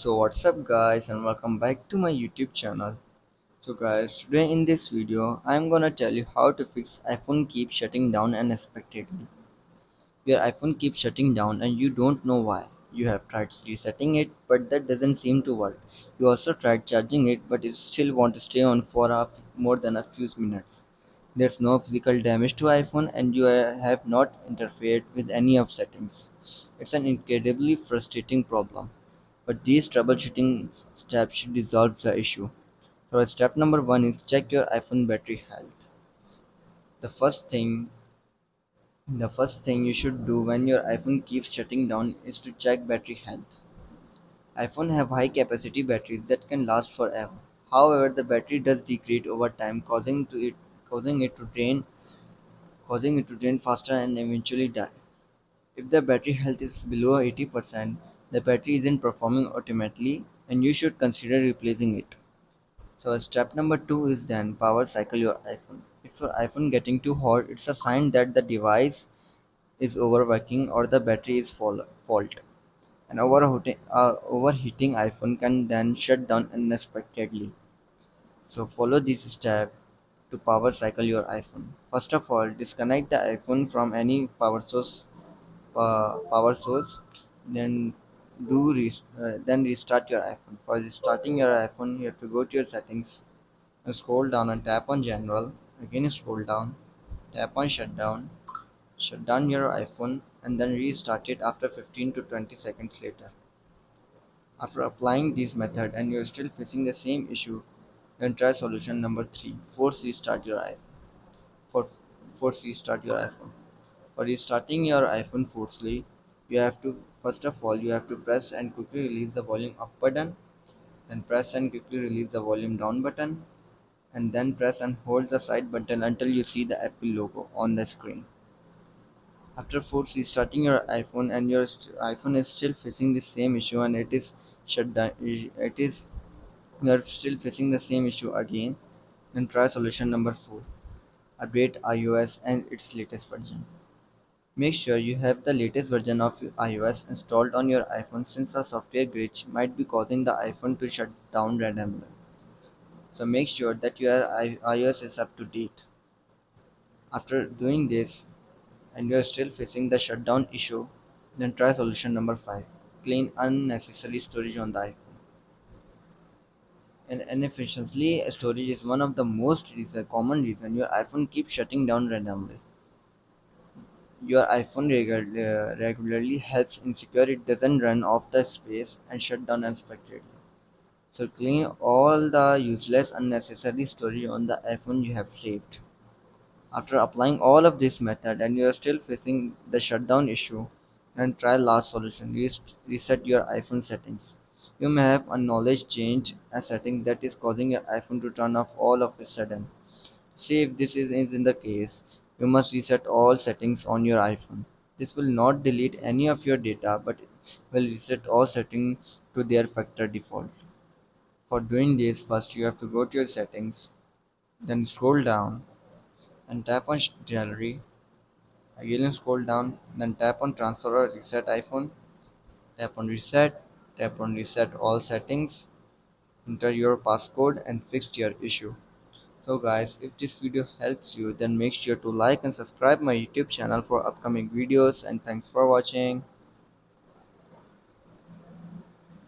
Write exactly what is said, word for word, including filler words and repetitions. So what's up guys, and welcome back to my YouTube channel. So guys, today in this video I'm gonna tell you how to fix iPhone keeps shutting down unexpectedly. Your iPhone keeps shutting down and you don't know why. You have tried resetting it, but that doesn't seem to work. You also tried charging it, but it still wants to stay on for a more than a few minutes. There's no physical damage to iPhone and you have not interfered with any of settings. It's an incredibly frustrating problem, but these troubleshooting steps should resolve the issue. So step number one is check your iPhone battery health. The first thing the first thing you should do when your iPhone keeps shutting down is to check battery health. iPhone have high capacity batteries that can last forever. However, the battery does degrade over time, causing to it causing it to drain causing it to drain faster and eventually die. If the battery health is below eighty percent, the battery isn't performing optimally and you should consider replacing it. So step number two is then power cycle your iPhone. If your iPhone getting too hot, it's a sign that the device is overworking or the battery is fault. An overheating, uh, overheating iPhone can then shut down unexpectedly. So follow this step to power cycle your iPhone. First of all, disconnect the iPhone from any power source. Uh, power source. Then do rest uh, then restart your iPhone. For restarting your iPhone, you have to go to your settings and scroll down and tap on general. Again scroll down, tap on shutdown, shut down your iPhone, and then restart it after fifteen to twenty seconds later. After applying this method and you are still facing the same issue, then try solution number three. Force restart your iPhone. For force restart your iPhone. For restarting your iPhone forcefully, you have to first of all you have to press and quickly release the volume up button, then press and quickly release the volume down button, and then press and hold the side button until you see the Apple logo on the screen. After force restarting your iPhone and your iPhone is still facing the same issue and it is shut down, it is you are still facing the same issue again, then try solution number four. Update iOS and its latest version. Make sure you have the latest version of iOS installed on your iPhone, since a software glitch might be causing the iPhone to shut down randomly. So make sure that your iOS is up to date. After doing this and you are still facing the shutdown issue, then try solution number five. Clean unnecessary storage on the iPhone. And inefficiently storage is one of the most reason, common reasons your iPhone keeps shutting down randomly. Your iPhone regu uh, regularly helps ensure it doesn't run off the space and shut down unexpectedly. So clean all the useless, unnecessary storage on the iPhone you have saved. After applying all of this method and you are still facing the shutdown issue, then try last solution. Rest reset your iPhone settings. You may have acknowledged change a setting that is causing your iPhone to turn off all of a sudden. See if this is in the case. You must reset all settings on your iPhone. This will not delete any of your data, but will reset all settings to their factory default. For doing this, first you have to go to your settings, then scroll down and tap on gallery. Again scroll down, then tap on transfer or reset iPhone. Tap on reset, tap on reset all settings. Enter your passcode and fix your issue. So guys, if this video helps you, then make sure to like and subscribe my YouTube channel for upcoming videos, and thanks for watching.